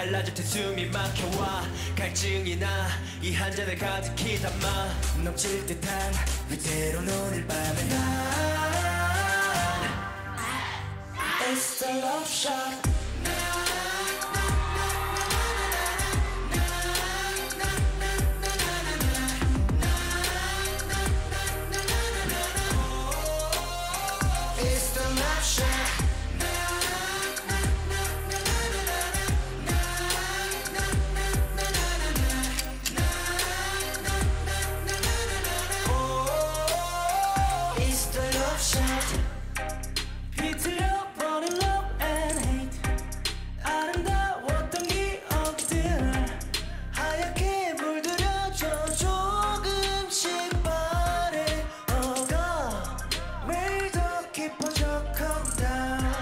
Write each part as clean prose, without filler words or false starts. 갈라질 때 숨이 막혀와 갈증이나 이 한 잔에 가득히 담아 넘칠 듯한 위태로운 오늘 밤에 난 It's the love shot. 비틀어버린 love and hate 아름다웠던 기억들 하얗게 물들여져 조금씩 발에 어가 매일 더 깊어져 come down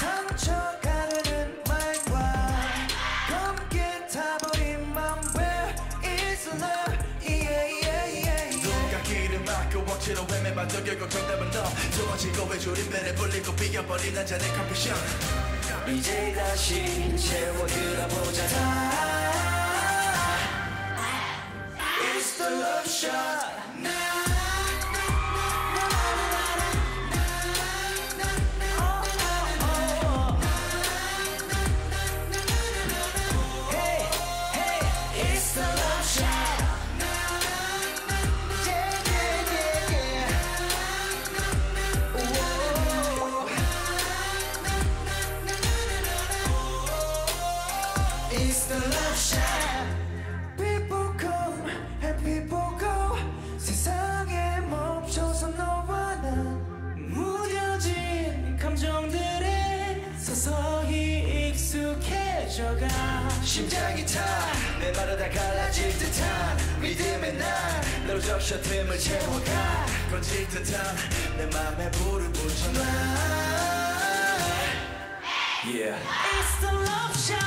상처가르는 말과 검게 타버린 맘 Where is love? 누가 길을 막고 억지로 헤매봐도 결국 정답은 너 좋아지고 외줄임배를 불리고 비겨버린 한 잔의 컴패션 이제 다시 채워들어보자 It's the love shot. It's the love shot. People come and people go. 세상에 멈춰서 너와 난 무뎌진 감정들에 서서히 익숙해져가 심장이 타 내 말로 다 갈라질 듯한 믿음의 난 너로 적셔 틈을 채워가 건질 듯한 내 맘에 불을 붙여놔 Yeah. It's the love shot.